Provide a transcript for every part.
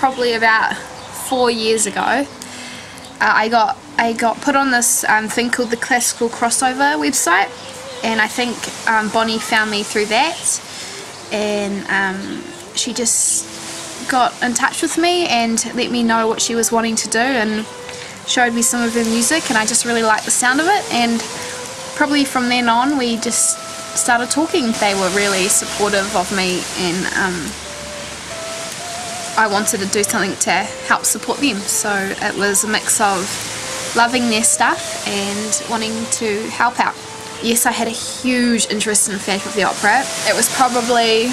probably about 4 years ago, I got put on this thing called the Classical Crossover website, and I think Bonnie found me through that, and she just got in touch with me and let me know what she was wanting to do and showed me some of her music, and I just really liked the sound of it, and probably from then on we just started talking. They were really supportive of me, and I wanted to do something to help support them, so it was a mix of loving their stuff and wanting to help out. Yes, I had a huge interest in Phantom of the Opera. It was probably,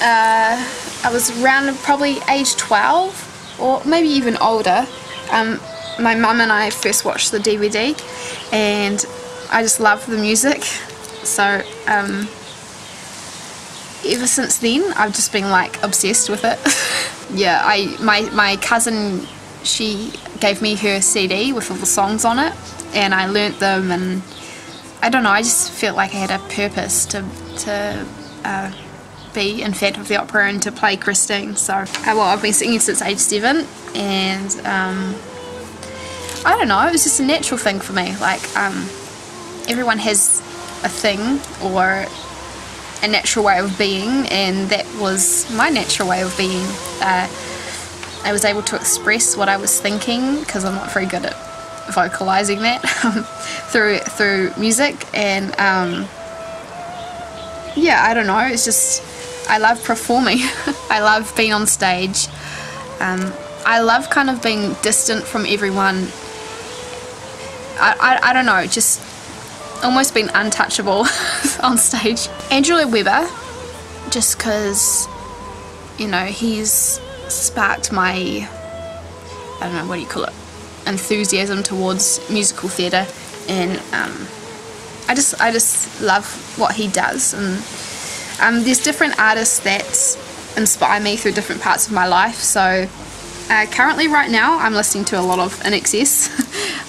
I was around probably age 12 or maybe even older. My mum and I first watched the DVD, and I just loved the music, so ever since then I've just been like obsessed with it. Yeah, my cousin, she gave me her CD with all the songs on it, and I learnt them, and I don't know, I just felt like I had a purpose to be in Phantom of the Opera and to play Christine. So well, I've been singing since age 7, and I don't know, it was just a natural thing for me. Like everyone has a thing or a natural way of being, and that was my natural way of being. I was able to express what I was thinking, because I'm not very good at vocalising that, through music, and yeah, I don't know, it's just, I love performing. I love being on stage. I love kind of being distant from everyone. I don't know, just almost being untouchable on stage. Andrew Webber, just because, you know, he's sparked my, I don't know, what do you call it, enthusiasm towards musical theatre, and I just love what he does. And there's different artists that inspire me through different parts of my life, so currently right now I'm listening to a lot of In Excess.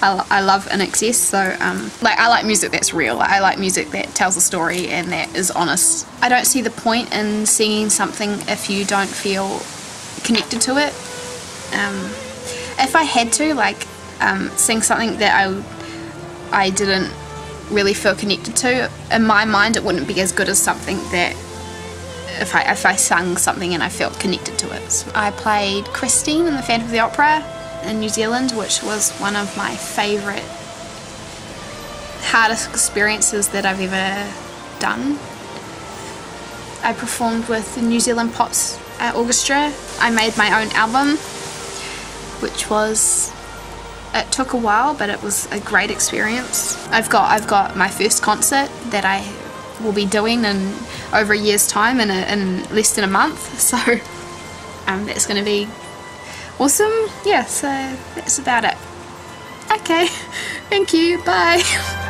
I love In Excess, so like, I like music that's real. I like music that tells a story and that is honest. I don't see the point in singing something if you don't feel connected to it. If I had to sing something that I didn't really feel connected to, in my mind it wouldn't be as good as something that if I sung something and I felt connected to it. So I played Christine in the Phantom of the Opera in New Zealand, which was one of my favourite, hardest experiences that I've ever done. I performed with the New Zealand Pops Orchestra. I made my own album, which was, it took a while, but it was a great experience. I've got my first concert that I will be doing in over a year's time, in less than a month, so that's going to be awesome. Yeah, so that's about it. Okay, thank you, bye.